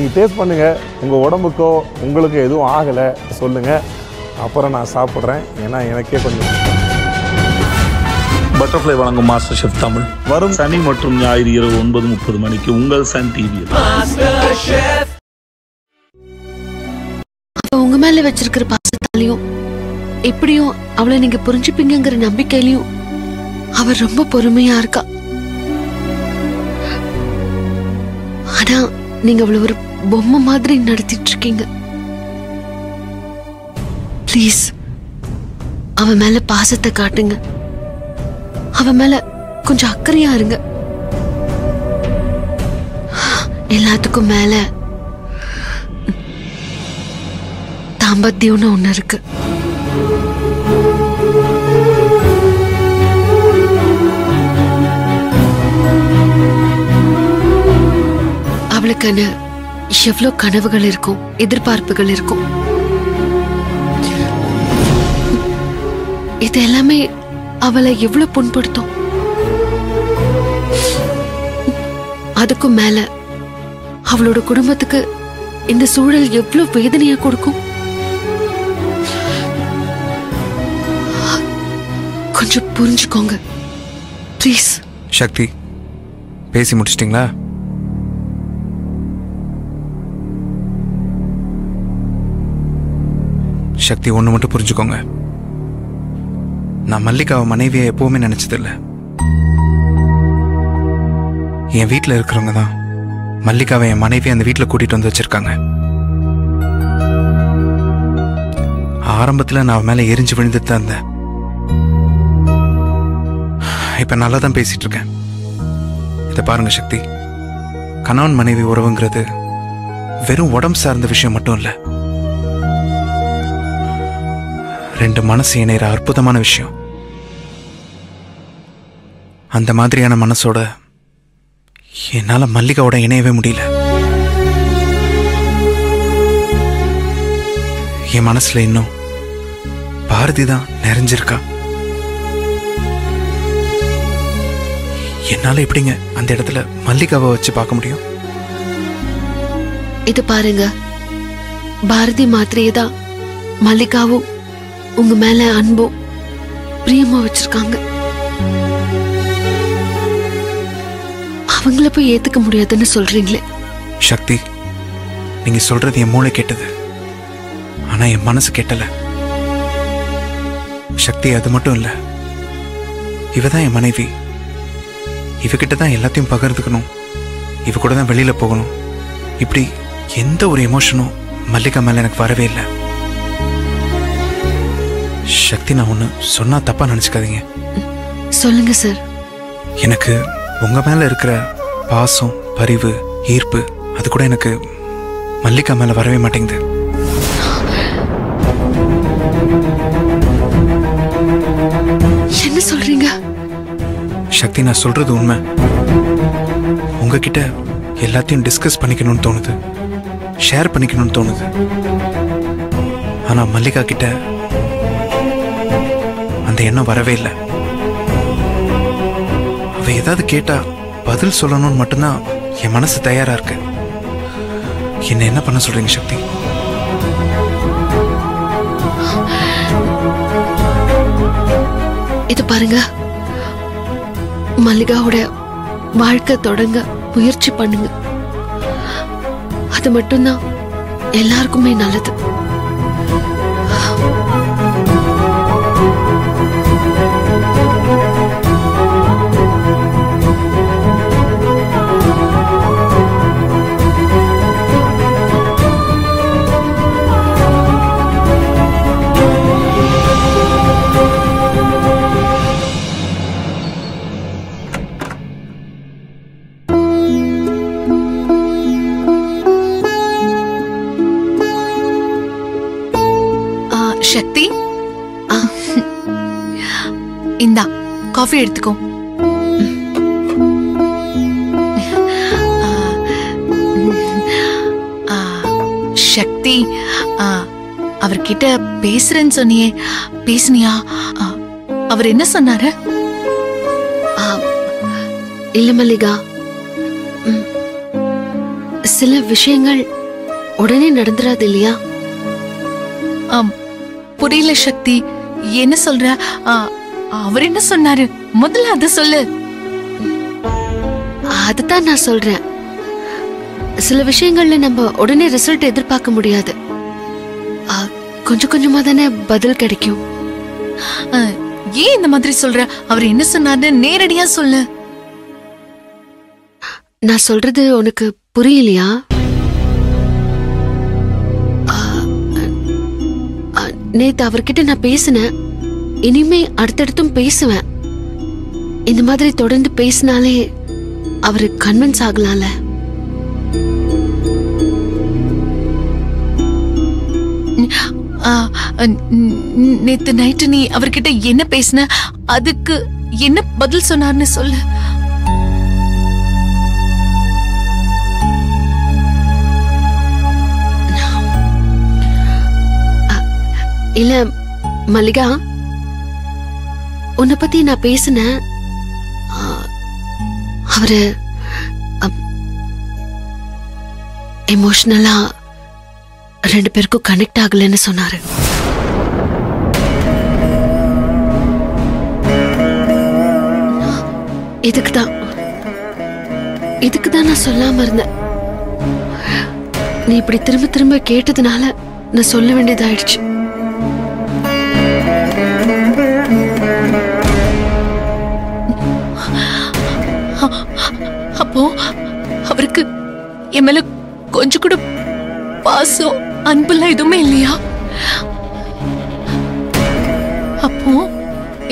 நீங்கள் டேஸ்ட் பண்ணுங்கள், உங்கள் உடம்புக்கோ உங்களுக்கு எதுவும் ஆகலை சொல்லுங்கள், அப்புறம் நான் சாப்பிட்றேன். ஏன்னா எனக்கே கொஞ்சம் பட்டர்ஃப்ளை வழங்கும் மாஸ்டர் ஷெஃப் தமிழ் வரும் சனி மற்றும் ஞாயிறு இரவு 9:30 மணிக்கு உங்கள் சன் டிவியில். உங்க மேல வச்சிருக்கிற பாசத்தாலையும் எப்படியும் அவளை நீங்க புரிஞ்சுப்பீங்கிற நம்பிக்கையிலையும் அவர் ரொம்ப பொறுமையா இருக்கா. ஆனா நீங்க அவளை ஒரு பொம்மை மாதிரி நடத்திட்டு இருக்கீங்க. பிளீஸ் அவ மேல பாசத்தை காட்டுங்க, அவ மேல கொஞ்சம் அக்கறையா இருங்க. எல்லாத்துக்கும் மேல தாம்பத்தியம்னு ஒண்ணு இருக்கு. அவளுக்கான எவ்வளவு கனவுகள் இருக்கும், எதிர்பார்ப்புகள் இருக்கும். இது எல்லாமே அவளை எவ்வளவு புண்படுத்தும். அதுக்கும் மேல அவளோட குடும்பத்துக்கு இந்த சூழல் எவ்வளவு வேதனையா கொடுக்கும். கொஞ்சம் புரிஞ்சுக்கோங்க ப்ளீஸ். சக்தி பேசி முடிச்சிட்டீங்களா? சக்தி ஒன்று மட்டும் புரிஞ்சுக்கோங்க, நான் மல்லிகாவை மனைவியை எப்பவுமே நினைச்சதில்லை. என் வீட்டில் இருக்கிறவங்க தான் மல்லிகாவை என் மனைவியை அந்த வீட்டில் கூட்டிட்டு வந்து வச்சிருக்காங்க. ஆரம்பத்தில் நான் மேலே எரிஞ்சு விழுந்துட்டு தான் இருந்தேன். இப்ப நல்லா தான் பேசிட்டு இருக்கேன். இதை பாருங்க சக்தி, கணவன் மனைவி உறவுங்கிறது வெறும் உடம்பு சார்ந்த விஷயம் மட்டும் இல்லை, ரெண்டு மனசு இணைகிற அற்புதமான விஷயம். அந்த மாதிரியான மனசோட என்னால மல்லிகாவோட இணையவே முடியல. என் மனசுல இன்னும் பாரதி தான் நிறைஞ்சிருக்கா. என்னால எப்படிங்க அந்த இடத்துல மல்லிகாவை வச்சு பார்க்க முடியும்? இது பாருங்க, பாரதி மாதிரியே தான் மல்லிகாவும் உங்க மேல அன்பும் பிரியமா வச்சிருக்காங்க. அவங்கள போய் ஏத்துக்க முடியாதுன்னு சொல்றீங்களே. சக்தி நீங்க சொல்றது என் மூளை கேட்டது, ஆனா என் மனசு கேட்டல. சக்தி அது மட்டும் இல்ல, இவதான் என் மனைவி, இவகிட்ட தான் எல்லாத்தையும் பகிர்ந்துக்கணும், இவ கூட தான் வெளியில போகணும். இப்படி எந்த ஒரு எமோஷனும் மல்லிகா மேல எனக்கு வரவே இல்லை. சக்தி நான் ஒண்ணு சொன்னா தப்பா நினைச்சுக்காதீங்க. சொல்லுங்க சார். எனக்கு உங்க மேல இருக்கிற பாசம், பரிவு, ஈர்ப்பு அது கூட எனக்கு மல்லிகா மேல வரவே மாட்டேங்குது. என்ன சொல்றீங்க சக்தி? நான் சொல்றது உண்மை. உங்ககிட்ட எல்லாத்தையும் டிஸ்கஸ் பண்ணிக்கணும்னு தோணுது, ஷேர் பண்ணிக்கணும்னு தோணுது. ஆனா மல்லிகா கிட்ட அந்த எண்ணம் வரவே இல்லை. அவ ஏதாவது கேட்டா பதில் சொல்லணும்னு மட்டும்தான் என் மனசு தயாரா இருக்கு. என்ன என்ன பண்ண சொல்றீங்க சக்தி? இது பாருங்க, மல்லிகாவோட வாழ்க்கை தொடங்க முயற்சி பண்ணுங்க, அது மட்டும்தான் எல்லாருக்குமே நல்லது. சக்தி இந்தா காஃபி எடுத்துக்கோ. சக்தி அவர்கிட்ட பேசுறேன்னு சொன்னியே, பேசுனியா? அவர் என்ன சொன்னாரு? இல்ல மல்லிகா, சில விஷயங்கள் உடனே நடந்துராது இல்லையா? புரியல சக்தி, என்ன சொல்ற? அவர் என்ன சொன்னாரு? முதல்ல அத சொல்லு. அதுதான் நான் சொல்றேன், சில விஷயங்கள்ல நம்ம உடனே ரிசல்ட் எதிர்பார்க்க முடியாது. கொஞ்சம் கொஞ்சமா தானே பதில் கிடைக்கும். ஏன் இந்த மாதிரி சொல்ற? அவர் என்ன சொன்னாரு நேரடியா சொல்லு. நான் சொல்றது உனக்கு புரியலையா? நேத்து அவர்கிட்ட நான் பேசினேன், இனிமே அடுத்தடுத்தும் பேசுவேன். இந்த மாதிரி தொடர்ந்து பேசினாலே அவரு கன்வின்ஸ் ஆகலாம்ல. நேத்து நைட்டு நீ அவர்கிட்ட என்ன பேசின, அதுக்கு என்ன பதில் சொன்னார்னு சொல்லு. இல்ல மல்லிகா, உன்னை பத்தி நான் பேசினேன், அவரு எமோஷனலா ரெண்டு பேருக்கும் கனெக்ட் ஆகலன்னு சொன்னாரு. இதுக்குதான் நான் சொல்லாம இருந்தேன். நீ இப்படி திரும்ப திரும்ப கேட்டதுனால நான் சொல்ல வேண்டியதாயிடுச்சு. அப்போ அவருக்கு என் மேல கொஞ்சம் கூட பாசம் அன்பெல்லாம் எதுவுமே இல்லையா? அப்போ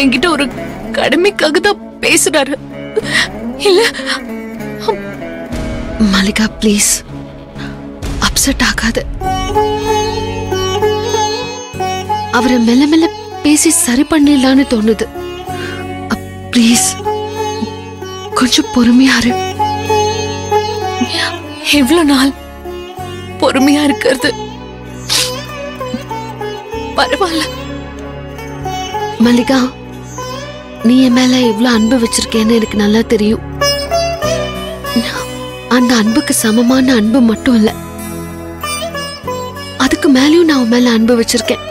என்கிட்ட ஒரு கடமைக்காக தான் பேசுறாரு இல்ல? மல்லிகா பிளீஸ், அப்செட் ஆகாது. அவரை மெல்ல மெல்ல பேசி சரி பண்ணிடலான்னு தோணுது. பிளீஸ் கொஞ்சம் பொறுமையாரு. எவ்வளவு நாள் பொறுமையா இருக்கிறது? பரவாயில்ல மல்லிகா, நீ என் மேல எவ்வளவு அன்பு வச்சிருக்கேன்னு எனக்கு நல்லா தெரியும். அந்த அன்புக்கு சமமான அன்பு மட்டும் இல்ல, அதுக்கு மேலயும் நான் உன் மேல அன்பு வச்சிருக்கேன்.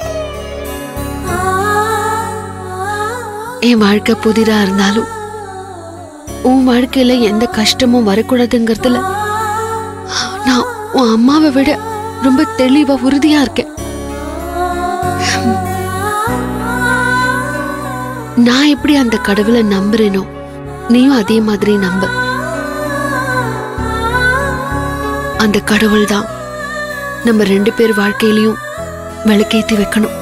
என் வாழ்க்கை புதிரா இருந்தாலும் உன் வாழ்க்கையில எந்த கஷ்டமும் வரக்கூடாதுங்கிறதுல நான் உன் அம்மாவை விட ரொம்ப தெளிவா உறுதியா இருக்கேன். நான் எப்படி அந்த கடவுளை நம்புறேனோ நீயும் அதே மாதிரி நம்ப. அந்த கடவுள் தான் நம்ம ரெண்டு பேர் வாழ்க்கையிலையும் விளக்கேத்தி வைக்கணும்.